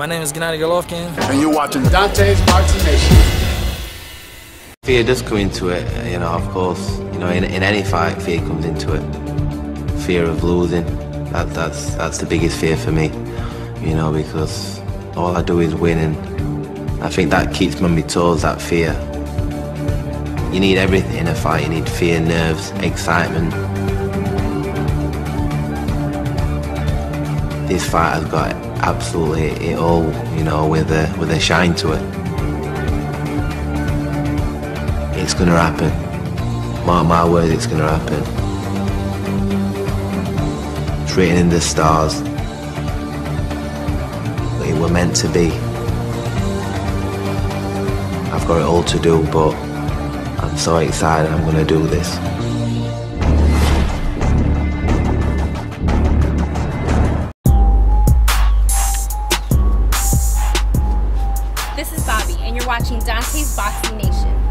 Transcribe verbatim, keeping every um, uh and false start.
My name is Gennady Golovkin. And you're watching Dontae's Boxing Nation. Fear does come into it, you know, of course. You know, in, in any fight, fear comes into it. Fear of losing, that, that's, that's the biggest fear for me. You know, because all I do is win, and I think that keeps me on my toes, that fear. You need everything in a fight. You need fear, nerves, excitement. This fight has got absolutely it all, you know, with a with a shine to it. It's gonna happen. Mark my words, it's gonna happen. It's written in the stars. It were meant to be. I've got it all to do, but I'm so excited. I'm gonna do this. This is Bobby, and you're watching Dontae's Boxing Nation.